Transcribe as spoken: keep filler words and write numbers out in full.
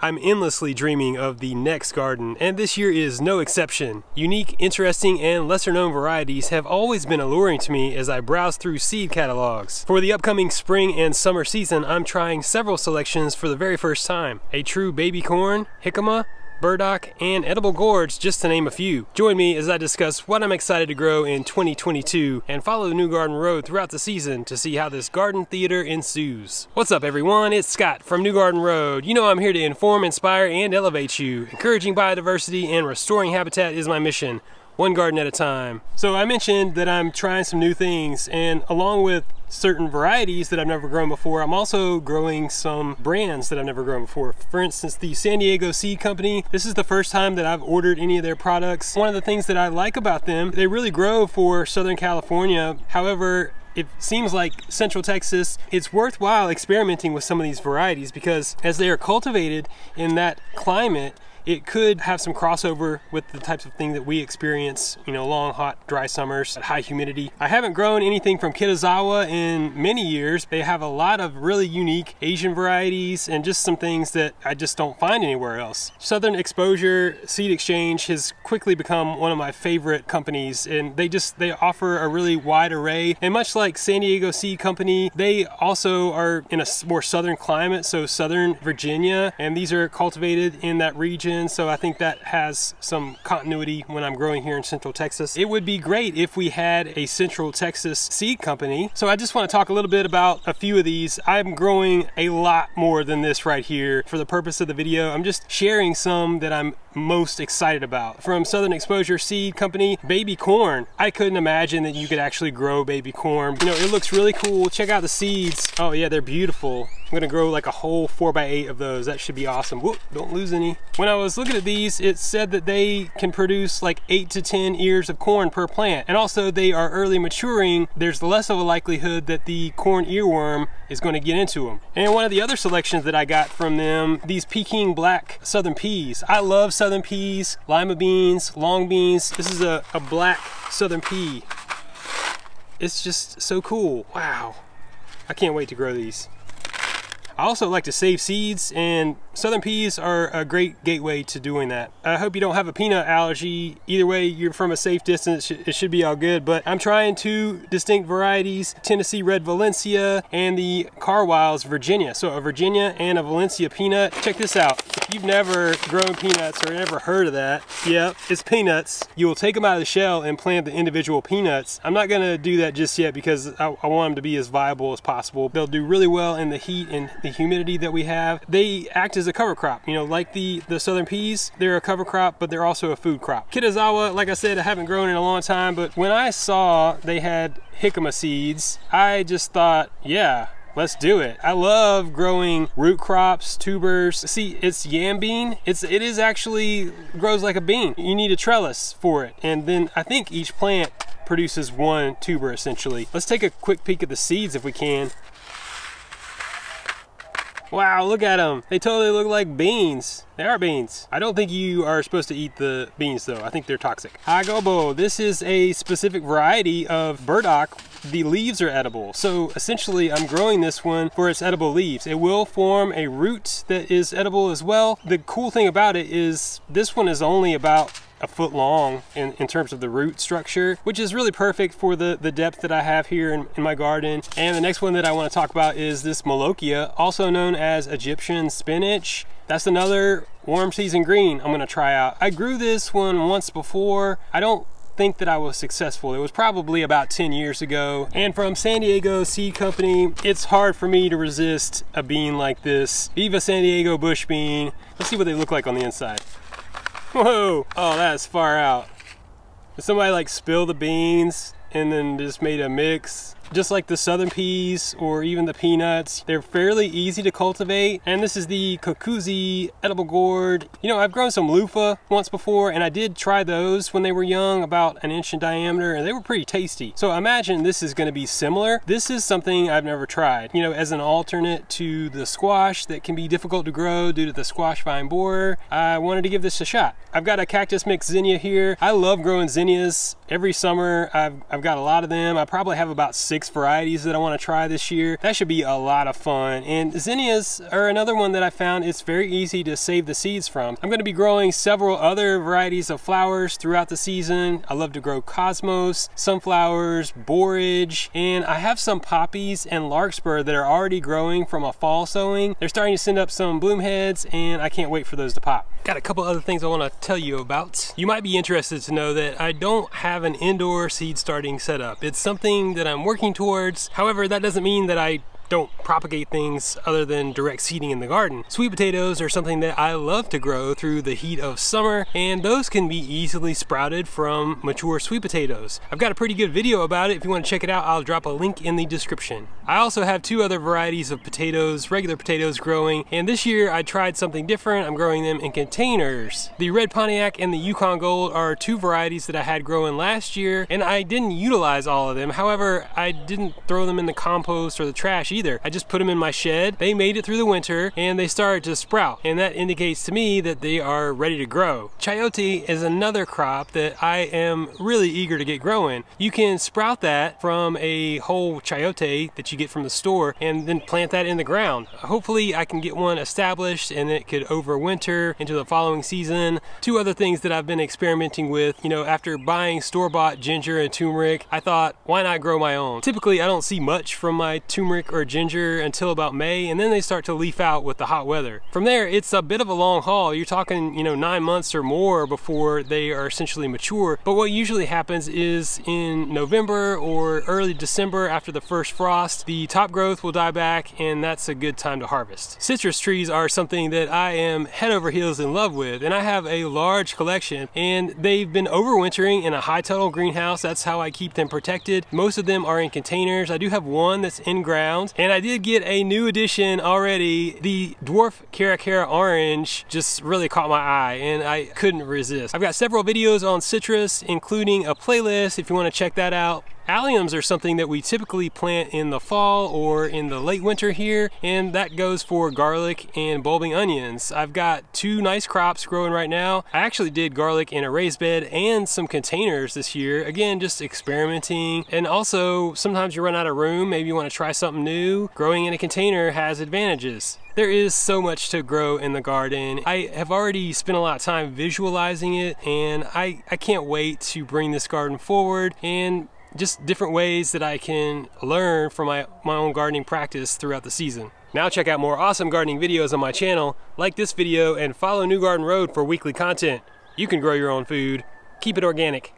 I'm endlessly dreaming of the next garden, and this year is no exception. Unique, interesting, and lesser-known varieties have always been alluring to me as I browse through seed catalogs. For the upcoming spring and summer season, I'm trying several selections for the very first time. A true baby corn, jicama, burdock, and edible gourds, just to name a few. Join me as I discuss what I'm excited to grow in twenty twenty-two and follow the New Garden Road throughout the season to see how this garden theater ensues. What's up everyone, it's Scott from New Garden Road. You know I'm here to inform, inspire, and elevate you. Encouraging biodiversity and restoring habitat is my mission, one garden at a time. So I mentioned that I'm trying some new things, and along with certain varieties that I've never grown before, I'm also growing some brands that I've never grown before. For instance, the San Diego Seed Company. This is the first time that I've ordered any of their products. One of the things that I like about them, they really grow for Southern California. However, it seems like Central Texas, it's worthwhile experimenting with some of these varieties because as they are cultivated in that climate, it could have some crossover with the types of thing that we experience, you know, long, hot, dry summers, high humidity. I haven't grown anything from Kitazawa in many years. They have a lot of really unique Asian varieties and just some things that I just don't find anywhere else. Southern Exposure Seed Exchange has quickly become one of my favorite companies, and they just, they offer a really wide array. And much like San Diego Seed Company, they also are in a more southern climate, so Southern Virginia, and these are cultivated in that region. So I think that has some continuity when I'm growing here in Central Texas. It would be great if we had a Central Texas seed company. So I just want to talk a little bit about a few of these. I'm growing a lot more than this right here. For the purpose of the video, I'm just sharing some that I'm most excited about. From Southern Exposure Seed Company, baby corn. I couldn't imagine that you could actually grow baby corn. You know, it looks really cool. Check out the seeds. Oh yeah, they're beautiful. I'm gonna grow like a whole four by eight of those. That should be awesome. Whoop, don't lose any. When I was looking at these, it said that they can produce like eight to ten ears of corn per plant. And also they are early maturing. There's less of a likelihood that the corn earworm is gonna get into them. And one of the other selections that I got from them, these Peking black southern peas. I love southern peas, lima beans, long beans. This is a, a black southern pea. It's just so cool. Wow. I can't wait to grow these. I also like to save seeds, and southern peas are a great gateway to doing that. I hope you don't have a peanut allergy. Either way, you're from a safe distance, it should be all good, but I'm trying two distinct varieties, Tennessee Red Valencia and the Carwiles Virginia. So a Virginia and a Valencia peanut. Check this out. If you've never grown peanuts or never heard of that, yep, it's peanuts. You will take them out of the shell and plant the individual peanuts. I'm not gonna do that just yet because I, I want them to be as viable as possible. They'll do really well in the heat and the humidity that we have. They act as a cover crop, you know, like the the southern peas. They're a cover crop, but they're also a food crop. Kitazawa, like I said, I haven't grown in a long time, but when I saw they had jicama seeds, I just thought, yeah, let's do it. I love growing root crops, tubers. See, it's yam bean. It's, it is actually grows like a bean. You need a trellis for it, and then I think each plant produces one tuber essentially. Let's take a quick peek at the seeds if we can. Wow, look at them. They totally look like beans. They are beans. I don't think you are supposed to eat the beans though. I think they're toxic. Ai Gobo, this is a specific variety of burdock. The leaves are edible. So essentially I'm growing this one for its edible leaves. It will form a root that is edible as well. The cool thing about it is this one is only about a foot long in, in terms of the root structure, which is really perfect for the, the depth that I have here in, in my garden. And the next one that I want to talk about is this Molochia, also known as Egyptian spinach. That's another warm season green I'm going to try out. I grew this one once before. I don't think that I was successful. It was probably about ten years ago. And from San Diego Seed Company, it's hard for me to resist a bean like this. Viva San Diego bush bean. Let's see what they look like on the inside. Whoa, oh, that's far out. Did somebody like spill the beans and then just made a mix? Just like the southern peas or even the peanuts, they're fairly easy to cultivate. And this is the cucuzzi edible gourd. You know, I've grown some loofah once before, and I did try those when they were young, about an inch in diameter, and they were pretty tasty. So I imagine this is gonna be similar. This is something I've never tried, you know, as an alternate to the squash that can be difficult to grow due to the squash vine borer. I wanted to give this a shot. I've got a cactus mix zinnia here. I love growing zinnias. Every summer, I've, I've got a lot of them. I probably have about six six varieties that I want to try this year. That should be a lot of fun. And zinnias are another one that I found it's very easy to save the seeds from. I'm going to be growing several other varieties of flowers throughout the season. I love to grow cosmos, sunflowers, borage, and I have some poppies and larkspur that are already growing from a fall sowing. They're starting to send up some bloom heads and I can't wait for those to pop. Got a couple other things I want to tell you about. You might be interested to know that I don't have an indoor seed starting setup. It's something that I'm working towards. However, that doesn't mean that I don't propagate things other than direct seeding in the garden. Sweet potatoes are something that I love to grow through the heat of summer, and those can be easily sprouted from mature sweet potatoes. I've got a pretty good video about it. If you want to check it out, I'll drop a link in the description. I also have two other varieties of potatoes, regular potatoes growing, and this year I tried something different. I'm growing them in containers. The Red Pontiac and the Yukon Gold are two varieties that I had growing last year, and I didn't utilize all of them. However, I didn't throw them in the compost or the trash either. Either. I just put them in my shed. They made it through the winter and they started to sprout, and that indicates to me that they are ready to grow. Chayote is another crop that I am really eager to get growing. You can sprout that from a whole chayote that you get from the store and then plant that in the ground. Hopefully I can get one established and it could overwinter into the following season. Two other things that I've been experimenting with, you know, after buying store-bought ginger and turmeric, I thought, why not grow my own? Typically I don't see much from my turmeric or ginger until about May, and then they start to leaf out with the hot weather. From there, it's a bit of a long haul. You're talking, you know, nine months or more before they are essentially mature. But what usually happens is in November or early December, after the first frost, the top growth will die back, and that's a good time to harvest. Citrus trees are something that I am head over heels in love with, and I have a large collection, and they've been overwintering in a high tunnel greenhouse. That's how I keep them protected. Most of them are in containers. I do have one that's in ground. And I did get a new addition already. The Dwarf Cara Cara Orange just really caught my eye and I couldn't resist. I've got several videos on citrus, including a playlist if you want to check that out. Alliums are something that we typically plant in the fall or in the late winter here, and that goes for garlic and bulbing onions. I've got two nice crops growing right now. I actually did garlic in a raised bed and some containers this year. Again, just experimenting. And also, sometimes you run out of room, maybe you want to try something new. Growing in a container has advantages. There is so much to grow in the garden. I have already spent a lot of time visualizing it, and I, I can't wait to bring this garden forward and just different ways that I can learn from my, my own gardening practice throughout the season. Now check out more awesome gardening videos on my channel, like this video, and follow New Garden Road for weekly content. You can grow your own food. Keep it organic.